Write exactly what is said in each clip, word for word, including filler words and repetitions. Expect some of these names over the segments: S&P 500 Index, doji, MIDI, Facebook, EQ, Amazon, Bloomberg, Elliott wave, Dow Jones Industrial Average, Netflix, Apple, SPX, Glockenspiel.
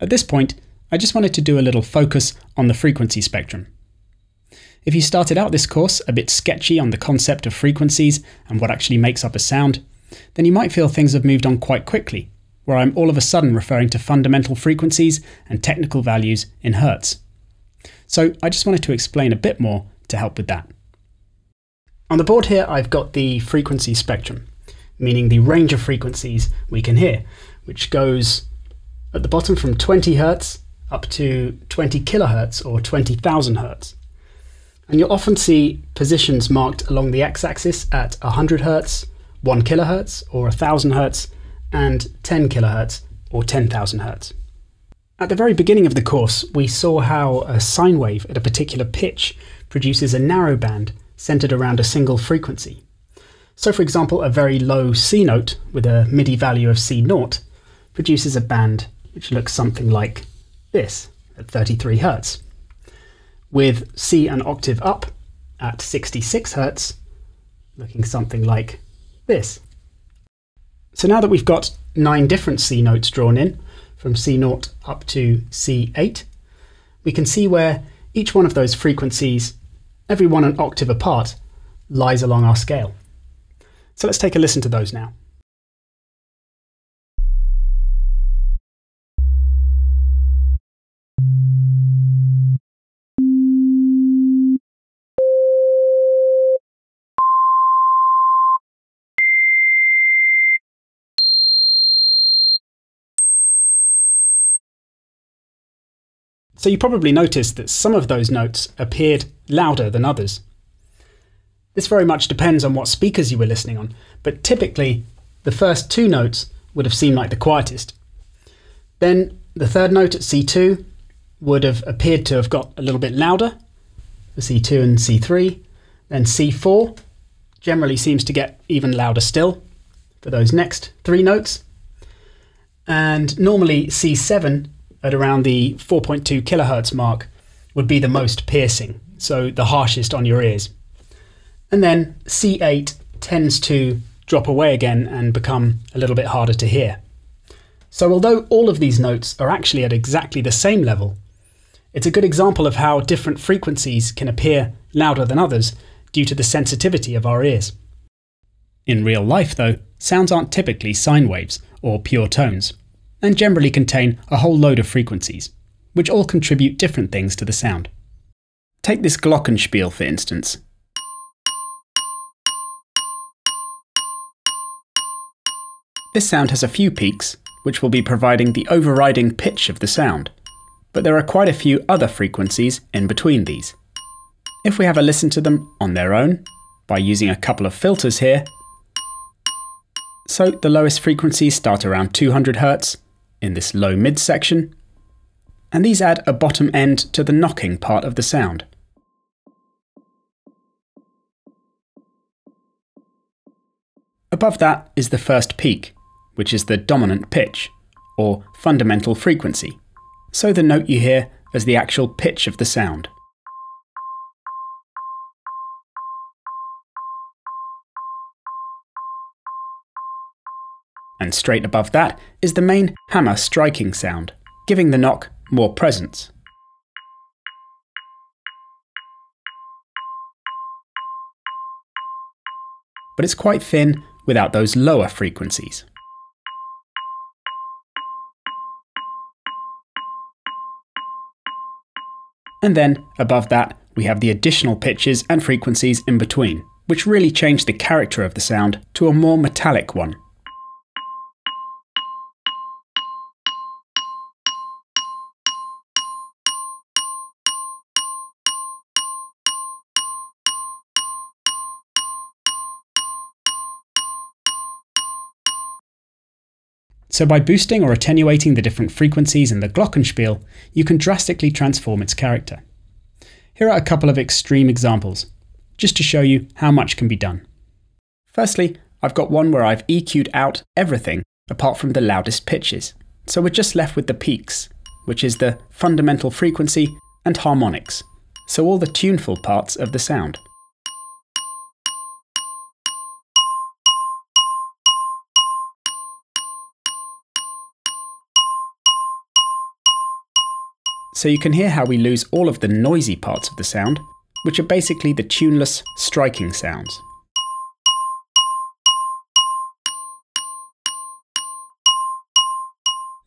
At this point, I just wanted to do a little focus on the frequency spectrum. If you started out this course a bit sketchy on the concept of frequencies and what actually makes up a sound, then you might feel things have moved on quite quickly, where I'm all of a sudden referring to fundamental frequencies and technical values in hertz. So I just wanted to explain a bit more to help with that. On the board here, I've got the frequency spectrum, meaning the range of frequencies we can hear, which goes at the bottom from twenty hertz up to twenty kilohertz or twenty thousand hertz. And you'll often see positions marked along the x-axis at one hundred hertz, one kilohertz or one thousand hertz, and ten kilohertz or ten thousand hertz. At the very beginning of the course, we saw how a sine wave at a particular pitch produces a narrow band centered around a single frequency. So for example, a very low C note with a MIDI value of C zero produces a band which looks something like this at thirty-three hertz. With C an octave up at sixty-six hertz, looking something like this. So now that we've got nine different C notes drawn in, from C zero up to C eight, we can see where each one of those frequencies, every one an octave apart, lies along our scale. So let's take a listen to those now. So you probably noticed that some of those notes appeared louder than others. This very much depends on what speakers you were listening on, but typically the first two notes would have seemed like the quietest. Then the third note at C two would have appeared to have got a little bit louder, for C two and C three. Then C four generally seems to get even louder still for those next three notes. And normally C seven at around the four point two kilohertz mark would be the most piercing, so the harshest on your ears. And then C eight tends to drop away again and become a little bit harder to hear. So although all of these notes are actually at exactly the same level, it's a good example of how different frequencies can appear louder than others due to the sensitivity of our ears. In real life though, sounds aren't typically sine waves or pure tones, and generally contain a whole load of frequencies, which all contribute different things to the sound. Take this Glockenspiel for instance. This sound has a few peaks, which will be providing the overriding pitch of the sound, but there are quite a few other frequencies in between these. If we have a listen to them on their own, by using a couple of filters here, so the lowest frequencies start around two hundred hertz, in this low mid section, and these add a bottom end to the knocking part of the sound. Above that is the first peak, which is the dominant pitch, or fundamental frequency, so the note you hear as the actual pitch of the sound. And straight above that is the main hammer striking sound, giving the knock more presence. But it's quite thin without those lower frequencies. And then above that we have the additional pitches and frequencies in between, which really change the character of the sound to a more metallic one. So by boosting or attenuating the different frequencies in the Glockenspiel, you can drastically transform its character. Here are a couple of extreme examples, just to show you how much can be done. Firstly, I've got one where I've E Q'd out everything apart from the loudest pitches, so we're just left with the peaks, which is the fundamental frequency and harmonics, so all the tuneful parts of the sound. so you can hear how we lose all of the noisy parts of the sound, which are basically the tuneless, striking sounds.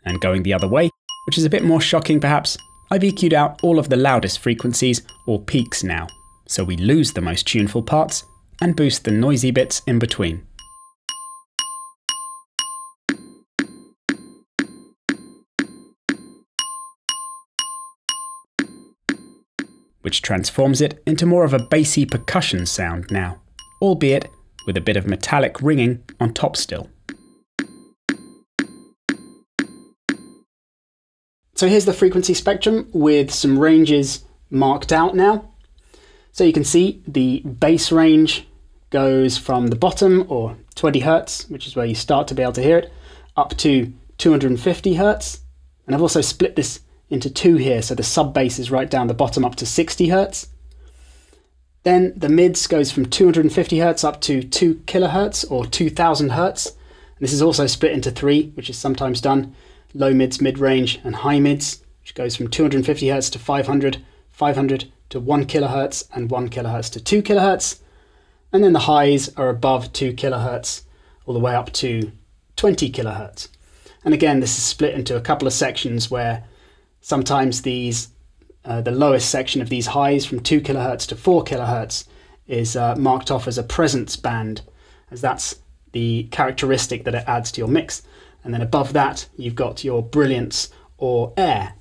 And going the other way, which is a bit more shocking perhaps, I've E Q'd out all of the loudest frequencies or peaks now, so we lose the most tuneful parts and boost the noisy bits in between. Which transforms it into more of a bassy percussion sound now, albeit with a bit of metallic ringing on top still. So here's the frequency spectrum with some ranges marked out now. So you can see the bass range goes from the bottom, or twenty hertz, which is where you start to be able to hear it, up to two hundred fifty hertz. And I've also split this into two here, so the sub bass is right down the bottom up to sixty hertz. Then the mids goes from two hundred fifty hertz up to two kilohertz or two thousand hertz. And this is also split into three, which is sometimes done. Low mids, mid range, and high mids, which goes from two hundred fifty hertz to five hundred, five hundred to one kilohertz, and one kilohertz to two kilohertz. And then the highs are above two kilohertz, all the way up to twenty kilohertz. And again, this is split into a couple of sections where sometimes these, uh, the lowest section of these highs from two kilohertz to four kilohertz is uh, marked off as a presence band, as that's the characteristic that it adds to your mix. And then above that, you've got your brilliance or air.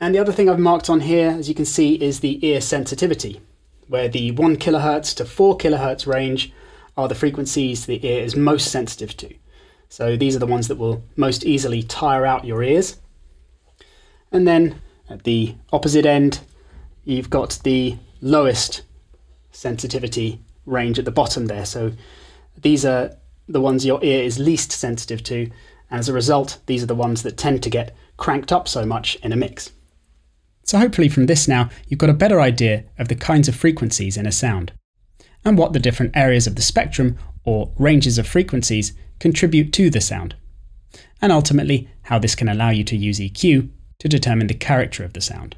And the other thing I've marked on here, as you can see, is the ear sensitivity, where the one kilohertz to four kilohertz range are the frequencies the ear is most sensitive to. So these are the ones that will most easily tire out your ears. And then at the opposite end, you've got the lowest sensitivity range at the bottom there. So these are the ones your ear is least sensitive to, and as a result, these are the ones that tend to get cranked up so much in a mix. So hopefully from this now, you've got a better idea of the kinds of frequencies in a sound, and what the different areas of the spectrum, or ranges of frequencies, contribute to the sound, and ultimately how this can allow you to use E Q to determine the character of the sound.